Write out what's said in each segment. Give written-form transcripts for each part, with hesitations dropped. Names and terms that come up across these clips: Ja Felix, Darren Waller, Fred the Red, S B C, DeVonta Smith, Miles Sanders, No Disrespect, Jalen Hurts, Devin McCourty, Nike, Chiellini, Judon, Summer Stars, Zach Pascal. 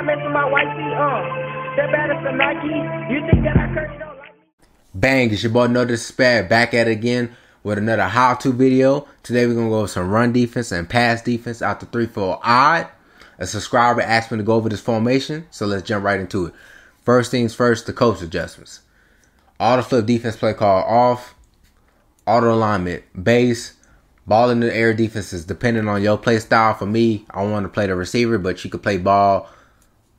I mention my white feet, they're better than Nike. You think that I curse, you don't like me? Bang, it's your boy No Disrespect back at it again with another how-to video. Today we're going to go over some run defense and pass defense out the 3-4 odd. A subscriber asked me to go over this formation, so let's jump right into it. First things first, the coach adjustments. Auto flip defense play call off. Auto alignment base. Ball in the air defense is dependent on your play style. For me, I want to play the receiver, but you could play ball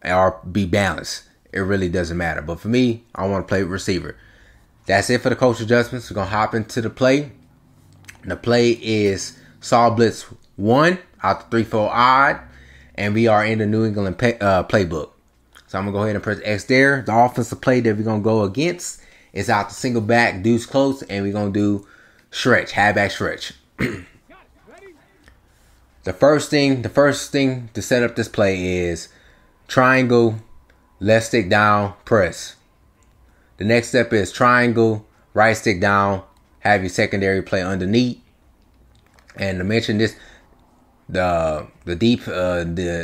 or be balanced. It really doesn't matter. But for me, I want to play receiver. That's it for the coach adjustments. We're going to hop into the play. The play is Saw Blitz 1 out the 3-4 odd. And we are in the New England playbook. So I'm going to go ahead and press X there. The offensive play that we're going to go against is out the single back, deuce close. And we're going to do stretch, halfback stretch. The first thing to set up this play is triangle, left stick down, press. The next step is triangle, right stick down, have your secondary play underneath. And to mention this, the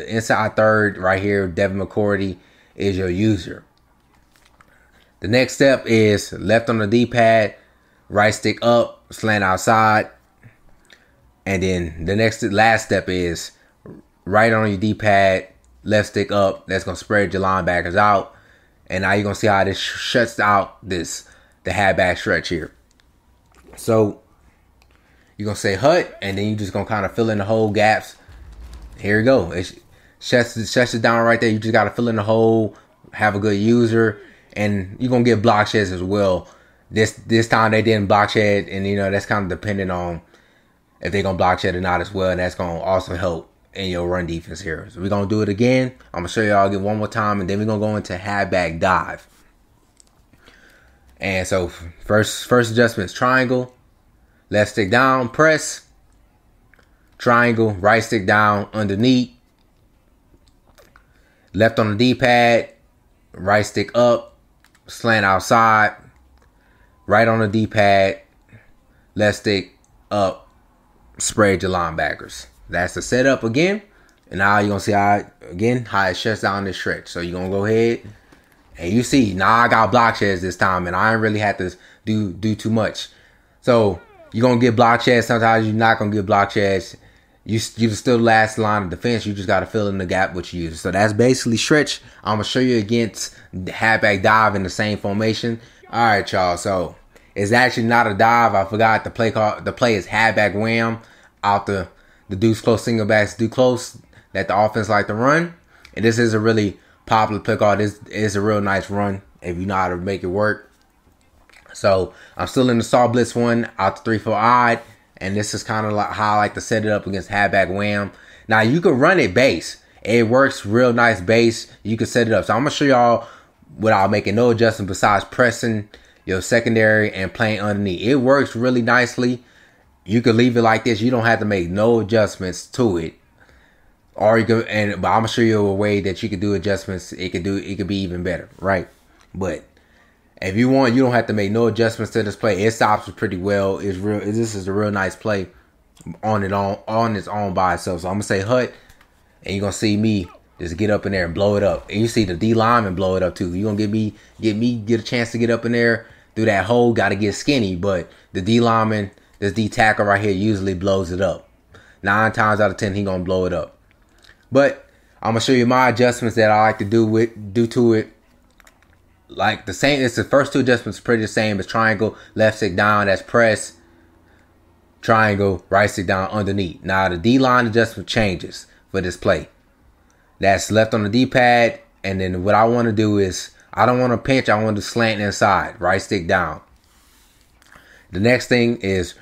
inside third right here, Devin McCourty is your user. The next step is left on the D-pad, right stick up, slant outside. And then the last step is right on your D-pad, left stick up. That's going to spread your linebackers out. And now you're going to see how this shuts out the halfback stretch here. So you're going to say hut, and then you're just going to kind of fill in the whole gaps. Here you go. It shuts it down right there. You just got to fill in the hole, have a good user, and you're going to get block sheds as well. This time they didn't block shed, and, you know, that's kind of dependent on if they're going to block shed or not as well. And that's going to also help in your run defense here. So we're going to do it again. I'm going to show y'all again one more time. And then we're going to go into halfback dive. And so first adjustment is triangle. Left stick down, press. Triangle, right stick down, underneath. Left on the D-pad. Right stick up. Slant outside. Right on the D-pad. Left stick up. Spread your linebackers. That's the setup again. And now you're going to see how it shuts down this stretch. So you're going to go ahead and you see, now I got block sheds this time and I ain't really had to do too much. So you're going to get block sheds. Sometimes you're not going to get block sheds. You still last line of defense. You just got to fill in the gap with your user. So that's basically stretch. I'm going to show you against the halfback dive in the same formation. All right, y'all. So it's actually not a dive. I forgot the play call. The play is halfback wham out the deuce close, single backs do close that the offense like to run. And this is a really popular play call. This is a real nice run if you know how to make it work. So I'm still in the Saw Blitz 1 out the 3-4 odd. And this is kind of like how I like to set it up against halfback wham. Now you can run it base. It works real nice base. You can set it up. So I'm going to show y'all without making no adjustment besides pressing your secondary and playing underneath. It works really nicely. You could leave it like this. You don't have to make no adjustments to it. Or you could, but I'm gonna show you a way that you could do adjustments. It could be even better, right? But if you want, you don't have to make no adjustments to this play. It stops pretty well. It's real. This is a real nice play on its own by itself. So I'm gonna say hut, and you're gonna see me just get up in there and blow it up. And you see the D lineman blow it up too. You're gonna get a chance to get up in there. Through that hole, got to get skinny, but the D lineman, this D tackle right here usually blows it up. 9 times out of 10, he gonna blow it up. But I'm gonna show you my adjustments that I like to do to it. Like the same, it's the first two adjustments pretty the same as triangle, left stick down, that's press. Triangle, right stick down, underneath. Now the D line adjustment changes for this play. That's left on the D pad, and then what I want to do is, I don't want to pinch. I want to slant inside. Right stick down. The next thing is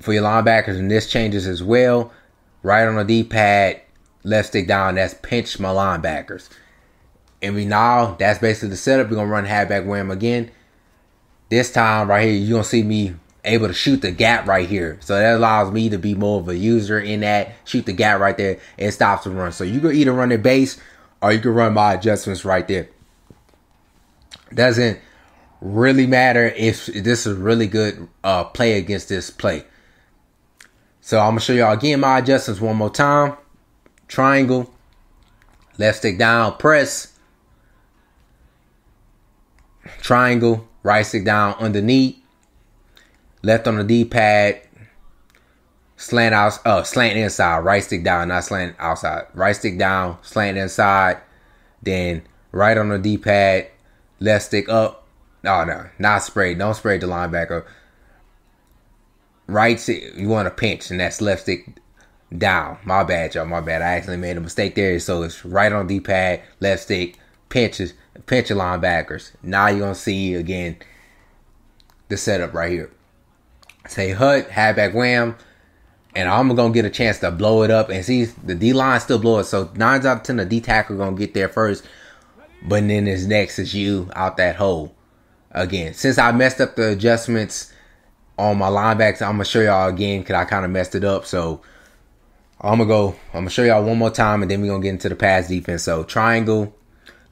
for your linebackers, and this changes as well. Right on the D-pad, left stick down. That's pinch my linebackers. And now that's basically the setup. We're going to run halfback wham again. This time right here, you're going to see me able to shoot the gap right here. So that allows me to be more of a user in that. Shoot the gap right there. It stops the run. So you can either run the base or you can run my adjustments right there. Doesn't really matter if this is really good play against this play. So I'm gonna show y'all again my adjustments one more time. Triangle, Left stick down, press. Triangle, right stick down, underneath. Left on the D-pad. Slant out, slant inside, right stick down, not slant outside. Right stick down, slant inside. Then right on the D-pad, left stick up. No, no, not spray. Don't spray the linebacker. Right stick, you want to pinch, and that's left stick down. My bad, y'all. My bad. I actually made a mistake there. So it's right on D-pad, left stick, pinches, pinch your linebackers. Now you're going to see, again, the setup right here. Say hut, halfback wham, and I'm going to get a chance to blow it up. And see, the D-line still blow it. So 9 out of 10, the D-tackle going to get there first. But then his next is you out that hole. Again, since I messed up the adjustments on my linebackers, I'm going to show y'all again because I kind of messed it up. So I'm going to show y'all one more time, and then we're going to get into the pass defense. So triangle,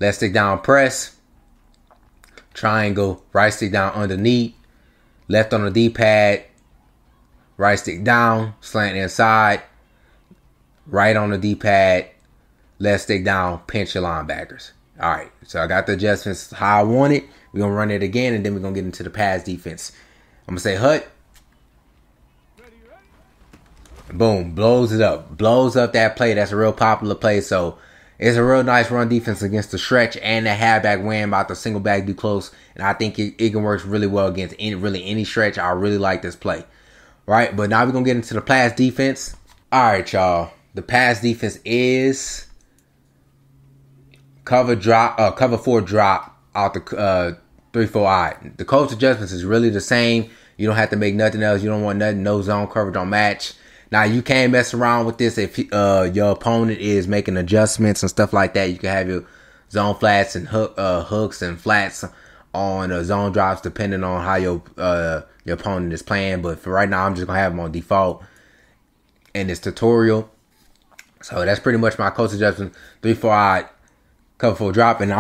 left stick down, press. Triangle, right stick down, underneath. Left on the D-pad, right stick down, slant inside. Right on the D-pad, left stick down, pinch your linebackers. All right, so I got the adjustments how I want it. We're going to run it again, and then we're going to get into the pass defense. I'm going to say hut. Boom, blows it up. Blows up that play. That's a real popular play. So it's a real nice run defense against the stretch and the halfback win about the single back do close. And I think it can work really well against any stretch. I really like this play. Right, but now we're going to get into the pass defense. All right, y'all. The pass defense is cover four drop out the 3-4 eye. The coach adjustments is really the same. You don't have to make nothing else. You don't want nothing. No zone coverage on match. Now, you can't mess around with this if your opponent is making adjustments and stuff like that. You can have your zone flats and hooks and flats on zone drops depending on how your opponent is playing. But for right now, I'm just going to have them on default in this tutorial. So that's pretty much my coach adjustment. 3-4 odd, cover four drop. And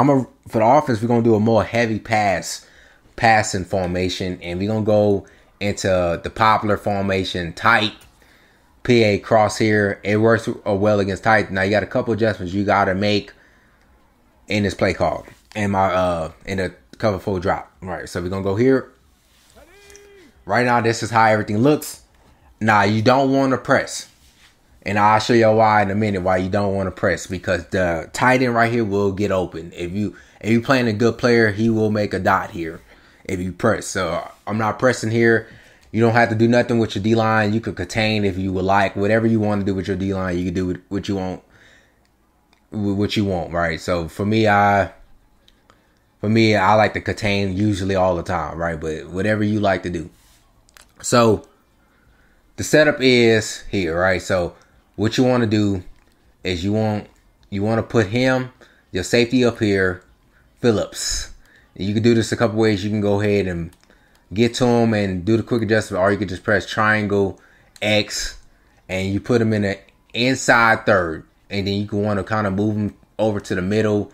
for the offense, we're going to do a more heavy passing formation. And we're going to go into the popular formation, tight. PA cross here. It works well against tight. Now you got a couple adjustments you got to make in this play call and my in the cover full drop. All right, so we're gonna go here. Right now, this is how everything looks. Now you don't want to press, and I'll show you why in a minute. Why you don't want to press because the tight end right here will get open. If you playing a good player, he will make a dot here if you press. So I'm not pressing here. You don't have to do nothing with your D-line. You could contain if you would like. Whatever you want to do with your D-line, you can do what you want. Right? So for me, I like to contain usually all the time, right? But whatever you like to do. So the setup is here, right? So what you want to do is you want to put him, your safety up here, Phillips. And you can do this a couple ways. You can go ahead and get to him and do the quick adjustment, or you can just press triangle X and you put him in an inside third, and then you can want to kind of move him over to the middle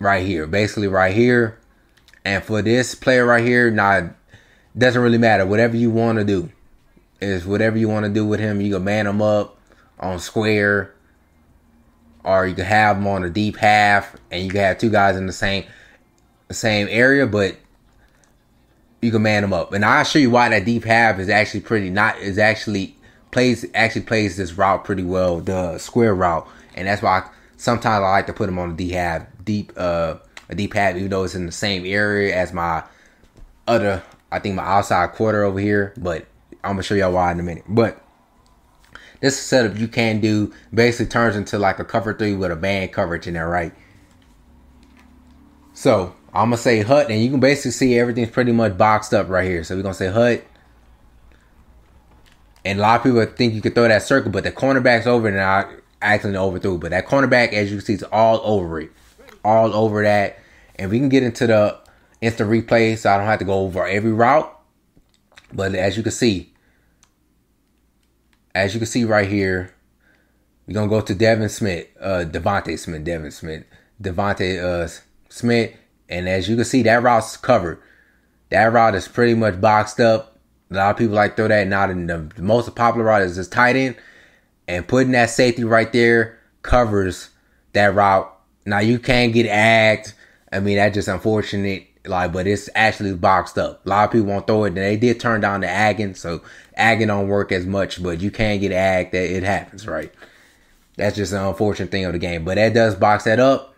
right here, basically right here. And for this player right here, now it doesn't really matter. Whatever you want to do is whatever you want to do with him. You can man him up on square, or you can have him on a deep half, and you can have two guys in the same area, but you can man them up. And I'll show you why that deep half is actually plays this route pretty well, the square route. And that's why sometimes I like to put them on the deep half, even though it's in the same area as my other, I think my outside quarter over here. But I'm gonna show y'all why in a minute. But this setup you can do basically turns into like a cover three with a band coverage in there, right? So I'm going to say hut, and you can basically see everything's pretty much boxed up right here. So we're going to say hut. And a lot of people think you could throw that circle, but the cornerback's over, and I actually overthrew. But that cornerback, as you can see, is all over it. All over that. And we can get into the instant replay, so I don't have to go over every route. But as you can see right here, we're going to go to DeVonta Smith. And as you can see, that route's covered. That route is pretty much boxed up. A lot of people like throw that. Now the most popular route is this tight end. And putting that safety right there covers that route. Now, you can't get agged. I mean, that's just unfortunate. Like, but it's actually boxed up. A lot of people won't throw it. And they did turn down the agging, so agging don't work as much. But you can't get agged. That it happens, right? That's just an unfortunate thing of the game. But that does box that up.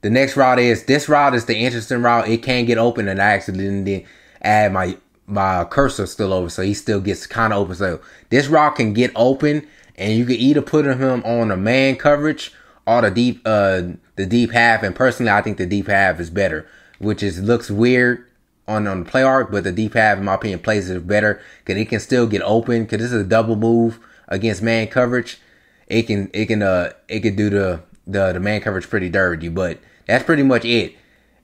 The next route is, this route is the interesting route. It can't get open, and I actually didn't add my cursor still over, so he still gets kind of open. So this route can get open, and you can either put him on a man coverage or the deep half. And personally, I think the deep half is better, which is looks weird on the play arc, but the deep half, in my opinion, plays it better because it can still get open. Because this is a double move against man coverage, it can do the man coverage pretty dirty. But that's pretty much it.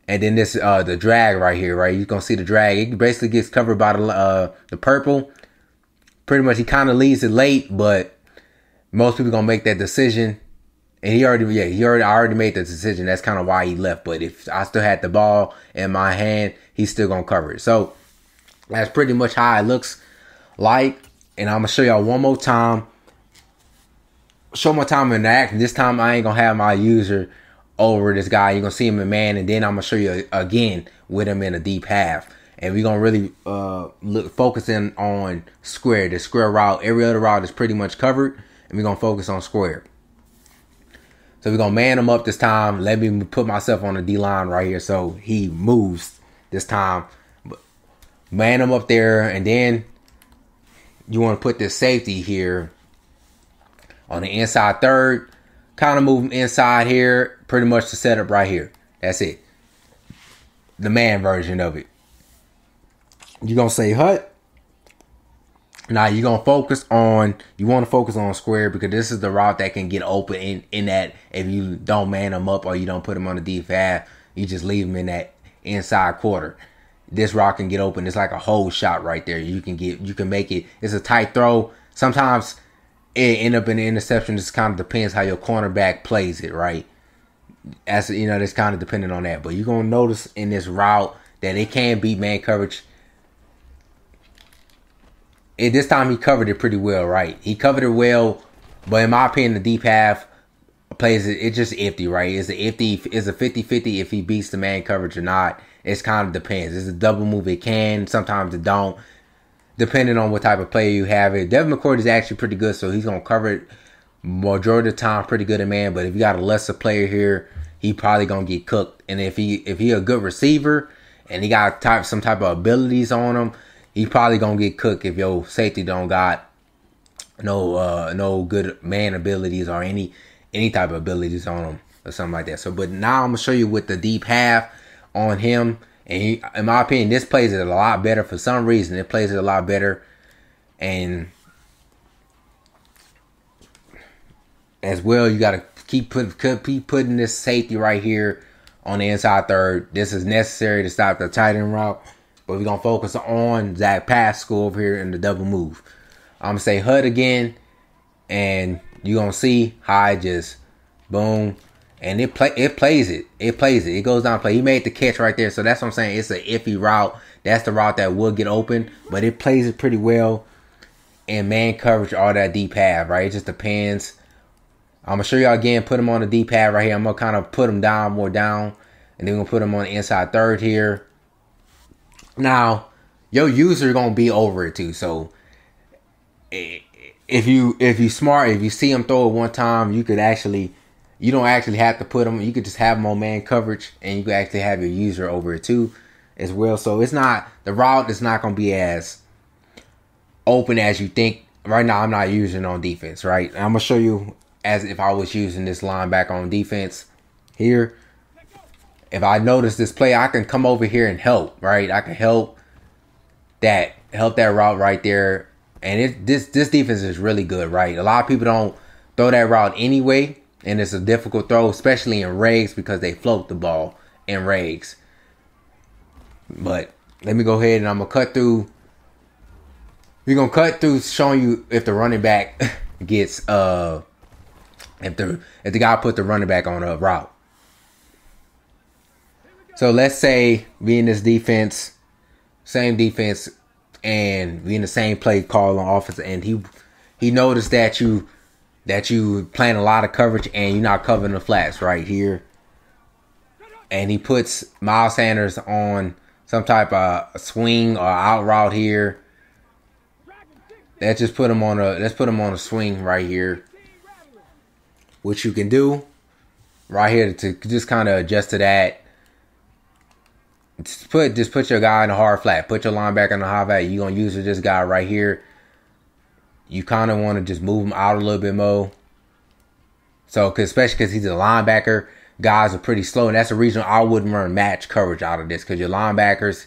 And then this the drag right here, right? You're gonna see the drag. It basically gets covered by the purple. Pretty much, he kind of leaves it late, but most people gonna make that decision. And I already made the decision. That's kind of why he left. But if I still had the ball in my hand, he's still gonna cover it. So that's pretty much how it looks like. And I'm gonna show y'all one more time. Show more time in the action. This time I ain't gonna have my user over this guy. You're gonna see him in man, and then I'm gonna show you again with him in a deep half, and we're gonna really focus in on square, the square route. Every other route is pretty much covered, and we're gonna focus on square. So we're gonna man him up this time. Let me put myself on the D line right here, so he moves this time. Man him up there, and then you want to put this safety here on the inside third. Kind of move him inside here, pretty much the setup right here. That's it. The man version of it. You're going to say hut. Now you're going to focus on square, because this is the route that can get open in that. If you don't man him up or you don't put him on the deep half, you just leave him in that inside quarter. This route can get open. It's like a hole shot right there. You can make it. It's a tight throw. Sometimes it end up in the interception. Just kind of depends how your cornerback plays it, right? As you know, that's kind of dependent on that. But you're gonna notice in this route that it can beat man coverage. And this time he covered it pretty well, right? He covered it well, but in my opinion, the deep half plays it. It's just iffy, right? It's a 50-50 if he beats the man coverage or not. It's kind of depends. It's a double move. It can, sometimes it don't, depending on what type of player you have it. Devin McCourty is actually pretty good, so he's going to cover it majority of the time pretty good in man. But if you got a lesser player here, he probably going to get cooked. And if he a good receiver and he got some type of abilities on him, he probably going to get cooked if your safety don't got no good man abilities or any type of abilities on him or something like that. So, but now I'm going to show you with the deep half on him. And he, in my opinion, this plays it a lot better. For some reason, it plays it a lot better. And as well, you got to keep putting this safety right here on the inside third. This is necessary to stop the tight end route. But we're going to focus on Zach Pascal over here in the double move. I'm going to say HUD again. And you're going to see how I just boom. And it plays it. It goes down to play. He made the catch right there. So that's what I'm saying. It's an iffy route. That's the route that will get open. But it plays it pretty well. And man coverage, all that deep half, right? It just depends. I'm going to show y'all again. Put him on the deep half right here. I'm going to kind of put him down. And then we're going to put him on the inside third here. Now, your user is going to be over it too. So if you smart, if you see him throw it one time, you could actually... You don't actually have to put them. You could just have them on man coverage, and you could actually have your user over it too, as well. So it's not, the route is not going to be as open as you think. Right now, I'm not using on defense. Right, I'm gonna show you as if I was using this linebacker on defense here. If I notice this play, I can come over here and help. Right, I can help that route right there. And this defense is really good. Right, a lot of people don't throw that route anyway. And it's a difficult throw, especially in regs, because they float the ball in regs. But let me go ahead and I'm going to cut through. We're going to cut through showing you if the running back gets, if the guy put the running back on a route. So let's say we in this defense, same defense, and we in the same play call on offense. And he noticed that you that you playing a lot of coverage and you're not covering the flats right here. And he puts Miles Sanders on some type of swing or out route here. Let's put him on a swing right here. Which you can do right here to just kind of adjust to that. Just put your guy in a hard flat. Put your linebacker in a high flat. You're going to use this guy right here. You kind of want to just move him out a little bit more. So, especially because he's a linebacker, guys are pretty slow. And that's the reason I wouldn't run match coverage out of this. Because your linebackers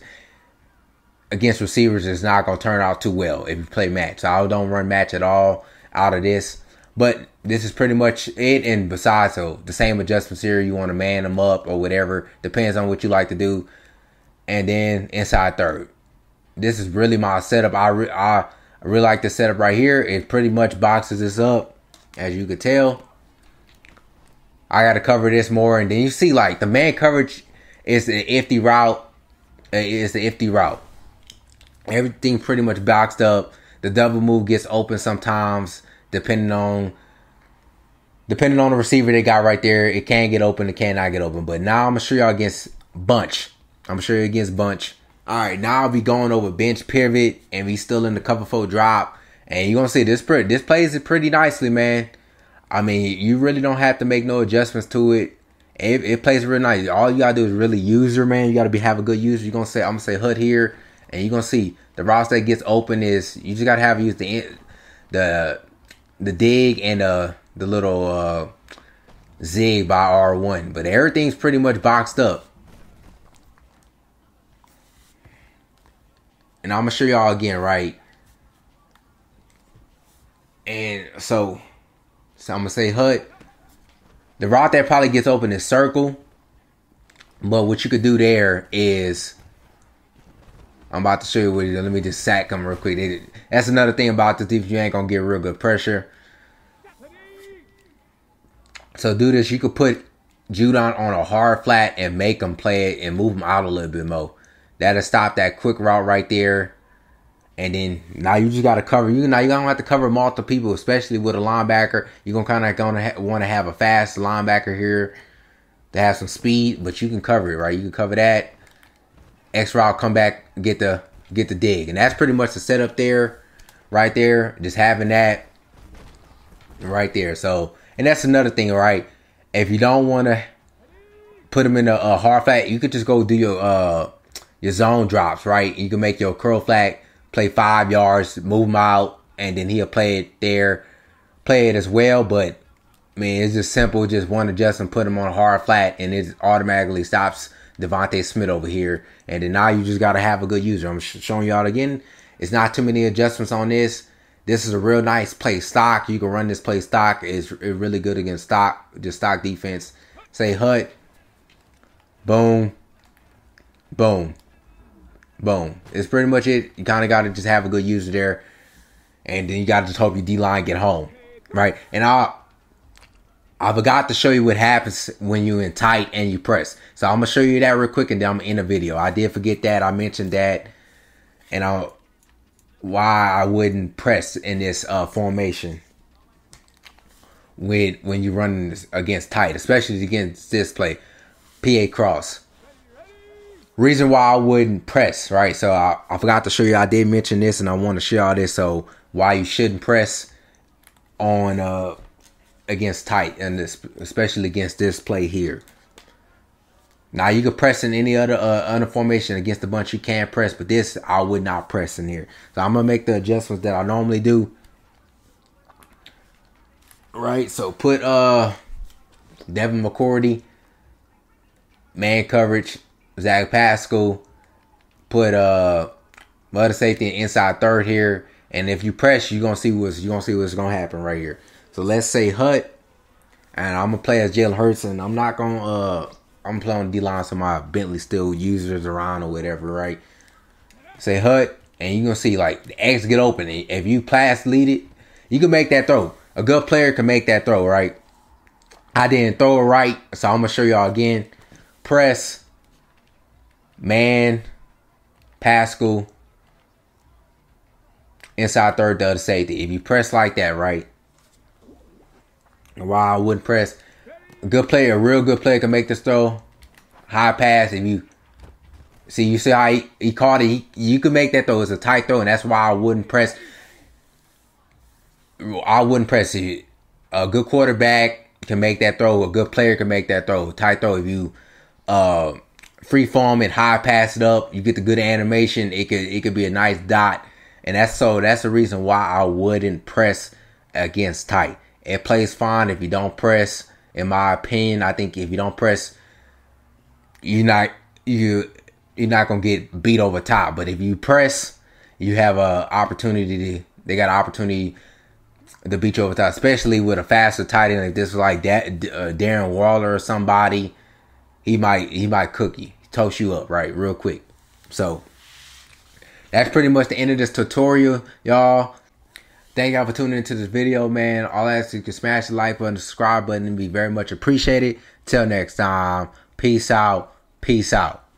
against receivers is not going to turn out too well if you play match. So, I don't run match at all out of this. But this is pretty much it. And besides, so the same adjustments here. You want to man them up or whatever. Depends on what you like to do. And then inside third. This is really my setup. I really like the setup right here. It pretty much boxes this up, as you could tell. I got to cover this more. And then you see, like, the man coverage is an iffy route. It's the iffy route. Everything pretty much boxed up. The double move gets open sometimes, depending on the receiver they got right there. It can get open. It cannot get open. But now I'm going to show y'all against bunch. Alright, now I'll be going over bench pivot, and we still in the cover four drop. And you're going to see this plays it pretty nicely, man. I mean, you really don't have to make no adjustments to it. It plays real nice. All you got to do is really use your man. You got to have a good user. You're going to say, I'm going to say HUD here. And you're going to see the route that gets open is, you just got to have use the dig and the little zig by R1. But everything's pretty much boxed up. And I'm going to show y'all again, right? And so I'm going to say HUD. The route that probably gets open is circle. But what you could do there is, I'm about to show you what you do. Let me just sack him real quick. That's another thing about this defense. You ain't going to get real good pressure. So do this. You could put Judon on a hard flat and make him play it and move him out a little bit more. That'll stop that quick route right there. And then now you just got to cover. Now you're going to have to cover multiple people, especially with a linebacker. You're going to kind of want to have a fast linebacker here to have some speed, but you can cover it, right? You can cover that. X route, come back, get the dig. And that's pretty much the setup there, right there. Just having that right there. So, and that's another thing, right? If you don't want to put them in a hard flat, you could just go do your zone drops, right? You can make your curl flat, play 5 yards, move him out, and then he'll play it there, play it as well. But, I mean, it's just simple. Just one adjustment, put him on a hard flat, and it automatically stops DeVonta Smith over here. And then now you just got to have a good user. I'm showing y'all again. It's not too many adjustments on this. This is a real nice play stock. You can run this play stock. It's really good against stock, just stock defense. Say HUD. Boom. Boom. Boom. It's pretty much it. You kind of got to just have a good user there. And then you got to just hope your D-line get home. Right? And I forgot to show you what happens when you're in tight and you press. So I'm going to show you that real quick, and then I'm going to end the video. I did forget that. I mentioned that. And why I wouldn't press in this formation when you're running against tight, especially against this play, PA cross. Reason why I wouldn't press, right? So I forgot to show you. I did mention this, and I want to show y'all this. So why you shouldn't press on against tight, and especially against this play here. Now you can press in any other formation against the bunch. You can press, but this I would not press in here. So I'm gonna make the adjustments that I normally do. Right. So put Devin McCourty man coverage. Zach Pascal, put other safety inside third here, and if you press, you're gonna see what's gonna happen right here. So let's say HUD, and I'm gonna play as Jalen Hurts, and I'm playing D-line, so my Bentley still users around or whatever, right? Say HUD, and you're gonna see like the X get open. And if you pass lead it, you can make that throw. A good player can make that throw, right? I didn't throw it right, so I'm gonna show y'all again. Press. Man, Pascal, inside third, the other safety. If you press like that, right, Wow, I wouldn't press. A good player, a real good player can make this throw. High pass, and you see how he caught it. You can make that throw. It's a tight throw, and that's why I wouldn't press. I wouldn't press it. A good quarterback can make that throw. A good player can make that throw. Tight throw. If you free form it, high pass it up, you get the good animation. It could be a nice dot, and that's the reason why I wouldn't press against tight. It plays fine if you don't press. In my opinion, I think if you don't press, you're not gonna get beat over top. But if you press, you have an opportunity. They got an opportunity to beat you over top, especially with a faster tight end. If this was like that, Darren Waller or somebody, he might cook you, toast you up right real quick. So that's pretty much the end of this tutorial, y'all. Thank y'all for tuning into this video, man. All I ask you can smash the like button, subscribe button, and be very much appreciated. Till next time, peace out.